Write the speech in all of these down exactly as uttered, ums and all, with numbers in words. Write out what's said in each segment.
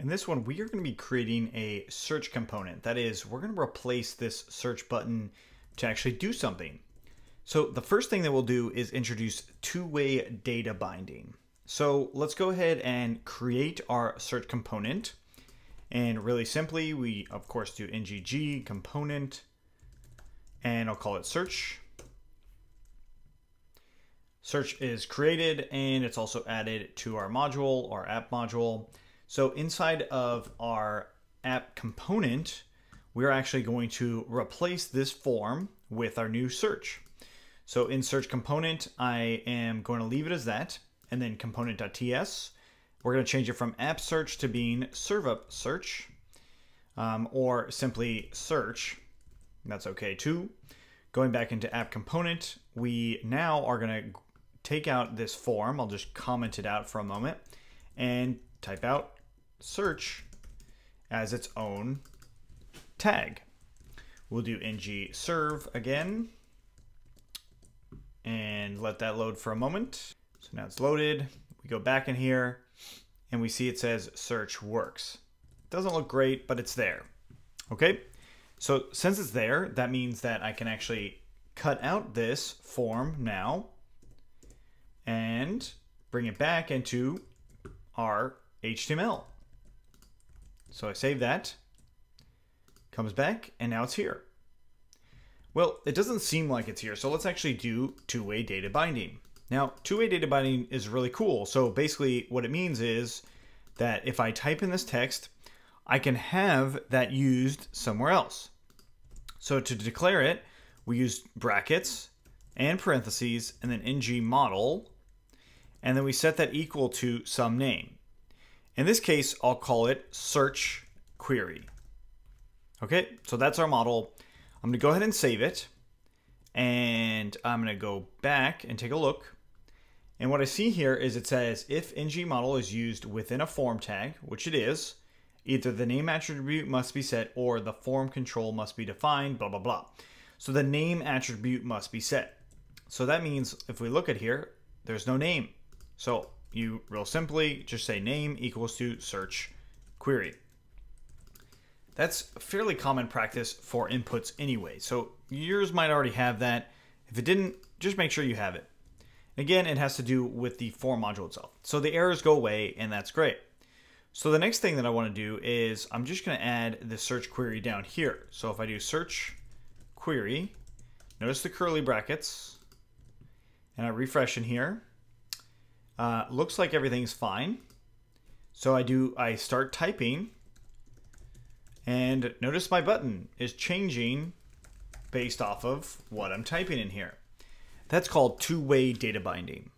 In this one, we are going to be creating a search component. That is, we're going to replace this search button to actually do something. So the first thing that we'll do is introduce two-way data binding. So let's go ahead and create our search component. And really simply, we of course do N G G component, and I'll call it search. Search is created, and it's also added to our module, our app module. So inside of our app component, we're actually going to replace this form with our new search. So in search component, I am going to leave it as that, and then component.ts. We're going to change it from app search to being serve up search, um, or simply search. That's okay too. Going back into app component, we now are going to take out this form. I'll just comment it out for a moment and type out search as its own tag. We'll do ng serve again and let that load for a moment. So now it's loaded. We go back in here and we see it says search works. Doesn't look great, but it's there. Okay. So since it's there, that means that I can actually cut out this form now and bring it back into our H T M L. So I save that, comes back, and now it's here. Well, it doesn't seem like it's here. So let's actually do two-way data binding. Now, two-way data binding is really cool. So basically what it means is that if I type in this text, I can have that used somewhere else. So to declare it, we use brackets and parentheses and then ng model, and then we set that equal to some name. In this case, I'll call it search query. Okay, so that's our model. I'm gonna go ahead and save it, and I'm gonna go back and take a look. And what I see here is it says if ng model is used within a form tag, which it is, either the name attribute must be set or the form control must be defined, blah, blah, blah. So the name attribute must be set. So that means if we look at here, there's no name. So you real simply just say name equals to search query. That's fairly common practice for inputs anyway. So yours might already have that. If it didn't, just make sure you have it. Again, it has to do with the form module itself. So the errors go away, and that's great. So the next thing that I want to do is I'm just going to add the search query down here. So if I do search query, notice the curly brackets, and I refresh in here. Uh, looks like everything's fine. So I do, I start typing, and notice my button is changing based off of what I'm typing in here. That's called two-way data binding.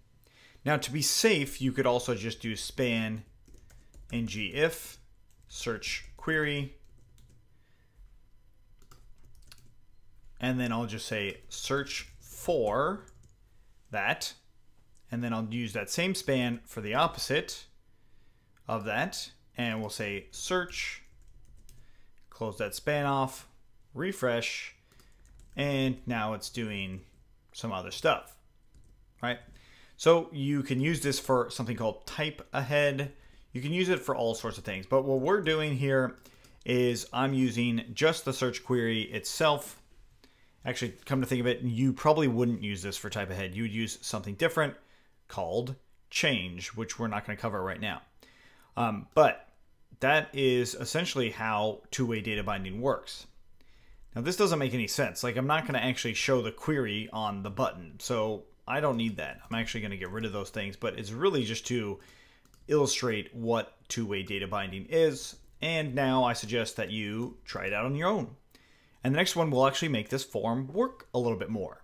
Now to be safe, you could also just do span ng if search query, and then I'll just say search for that, and then I'll use that same span for the opposite of that, and we'll say search, close that span off, refresh, and now it's doing some other stuff, right? So you can use this for something called type ahead. You can use it for all sorts of things, but what we're doing here is I'm using just the search query itself. Actually, come to think of it, you probably wouldn't use this for type ahead. You would use something different called change, which we're not going to cover right now. Um, but that is essentially how two-way data binding works. Now, this doesn't make any sense. Like, I'm not going to actually show the query on the button, so I don't need that. I'm actually going to get rid of those things, but it's really just to illustrate what two-way data binding is. And now I suggest that you try it out on your own. And the next one will actually make this form work a little bit more.